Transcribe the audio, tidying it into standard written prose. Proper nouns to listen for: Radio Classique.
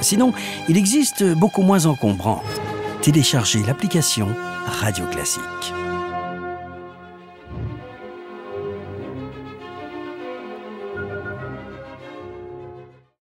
Sinon, il existe beaucoup moins encombrant. Téléchargez l'application Radio Classique.